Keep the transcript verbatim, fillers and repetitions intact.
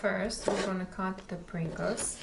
first we're going to cut the Pringles.